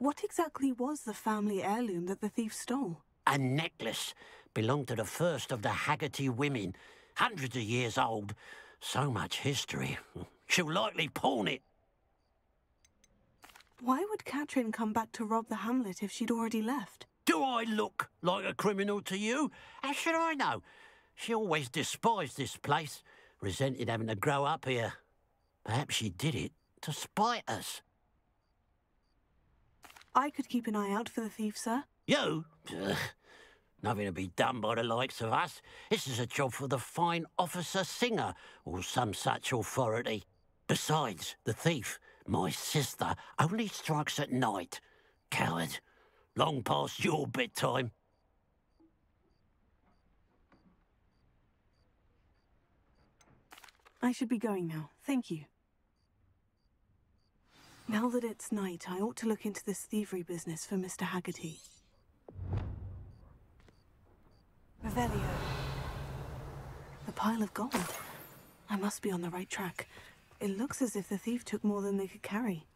What exactly was the family heirloom that the thief stole? A necklace. Belonged to the first of the Haggerty women. Hundreds of years old. So much history. She'll likely pawn it. Why would Katrin come back to rob the hamlet if she'd already left? Do I look like a criminal to you? How should I know? She always despised this place, resented having to grow up here. Perhaps she did it to spite us. I could keep an eye out for the thief, sir. You? Ugh. Nothing to be done by the likes of us. This is a job for the fine officer singer, or some such authority. Besides, the thief, my sister, only strikes at night. Coward. Long past your bedtime. I should be going now. Thank you. Now that it's night, I ought to look into this thievery business for Mr. Haggerty. Revelio. The pile of gold. I must be on the right track. It looks as if the thief took more than they could carry.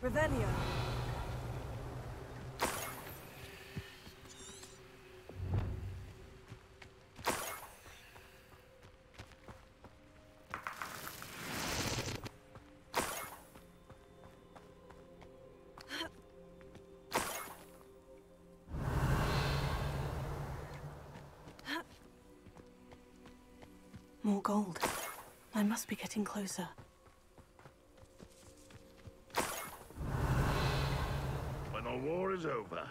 Ravenia. More gold. I must be getting closer. War is over.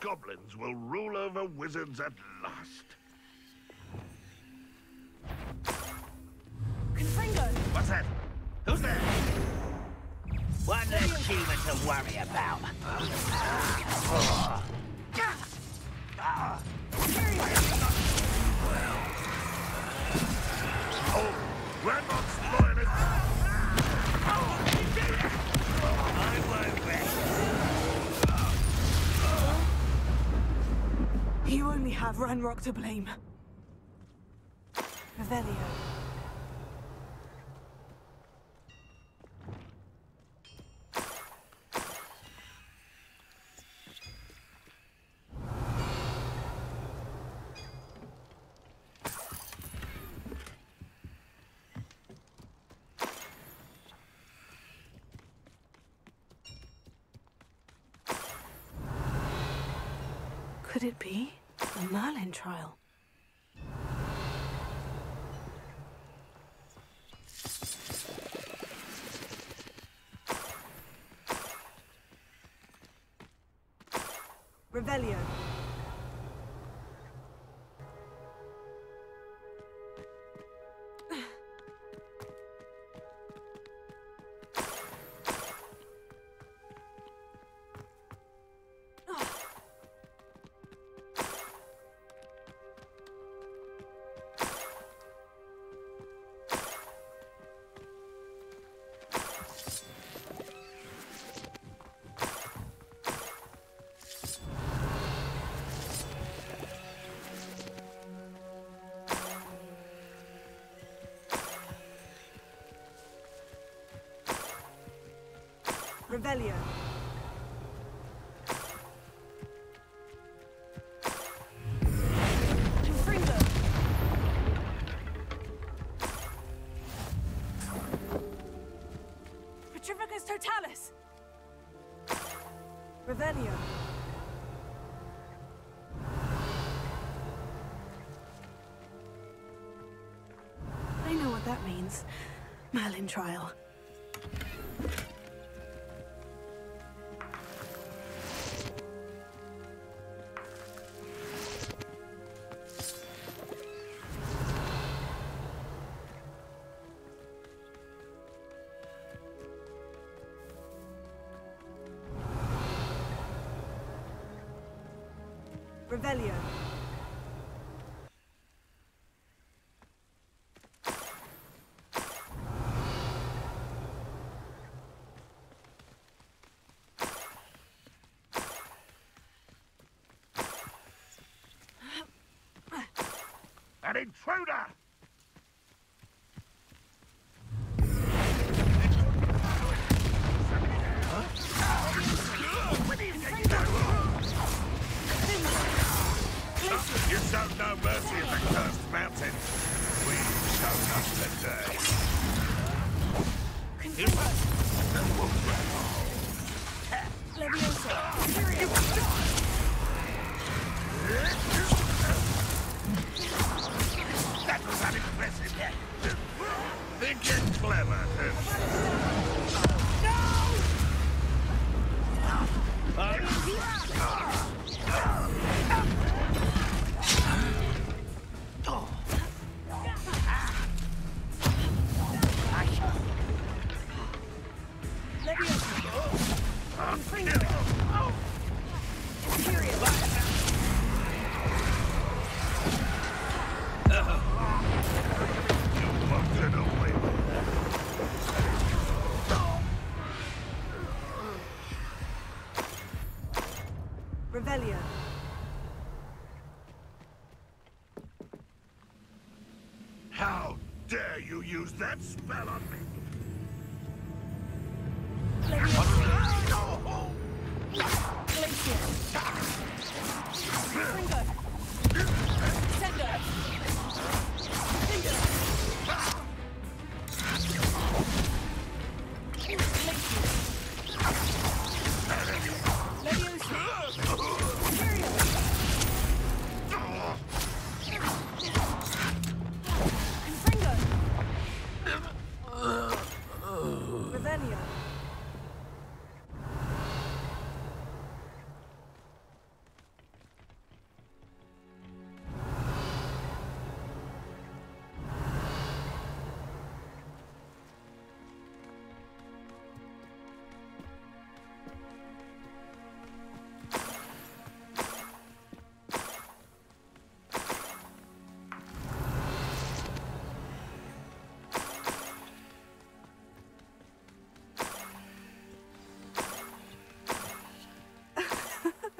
Goblins will rule over wizards at last. Confango! What's that? Who's there? One less demon to worry about. Oh, Rambock's loyalist! Oh, he did it! I won't rest. You only have Ranrock to blame. Revelio. Could it be? The Merlin trial. Revelio. Revelio. Confringo. Petrificus Totalus. Revelio. I know what that means. Merlin trial. Revelio. an intruder! You shall know mercy in the cursed mountain. We shall not today. That was unimpressive. Thinking clever. No! Revelio. How dare you use that spell on me?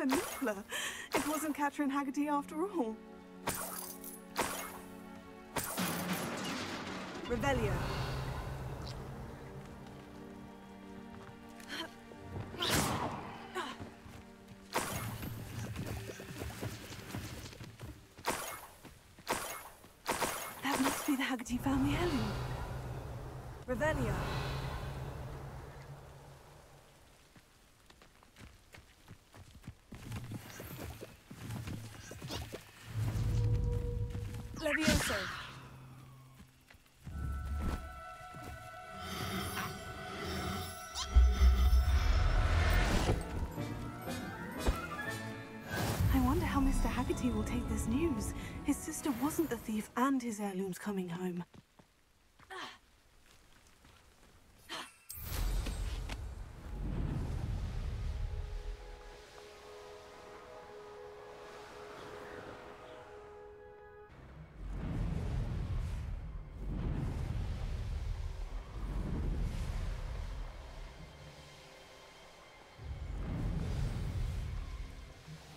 Niffler. It wasn't Catherine Haggerty after all. Revelio. That must be the Haggerty family heirloom. Revelio. Will take this news. His sister wasn't the thief and his heirloom's coming home.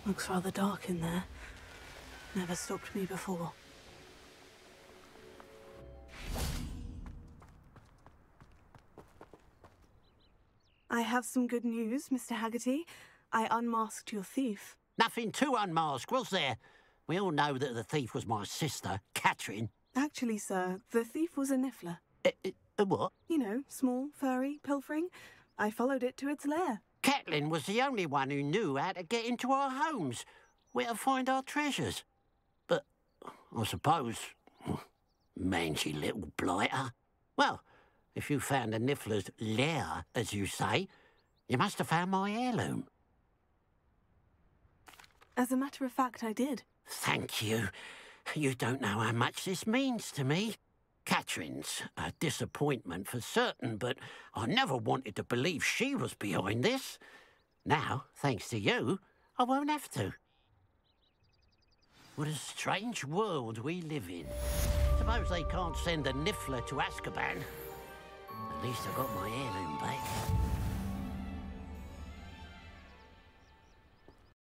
Looks rather dark in there. Never stopped me before. I have some good news, Mr. Haggerty. I unmasked your thief. Nothing to unmask, was there? We all know that the thief was my sister, Katrin. Actually, sir, the thief was a niffler. A what? You know, small, furry, pilfering. I followed it to its lair. Catelyn was the only one who knew how to get into our homes, where to find our treasures. But I suppose, mangy little blighter. Well, if you found a niffler's lair, as you say, you must have found my heirloom. As a matter of fact, I did. Thank you. You don't know how much this means to me. Katrin's a disappointment for certain, but I never wanted to believe she was behind this. Now, thanks to you, I won't have to. What a strange world we live in. Suppose they can't send a niffler to Azkaban. At least I got my heirloom back.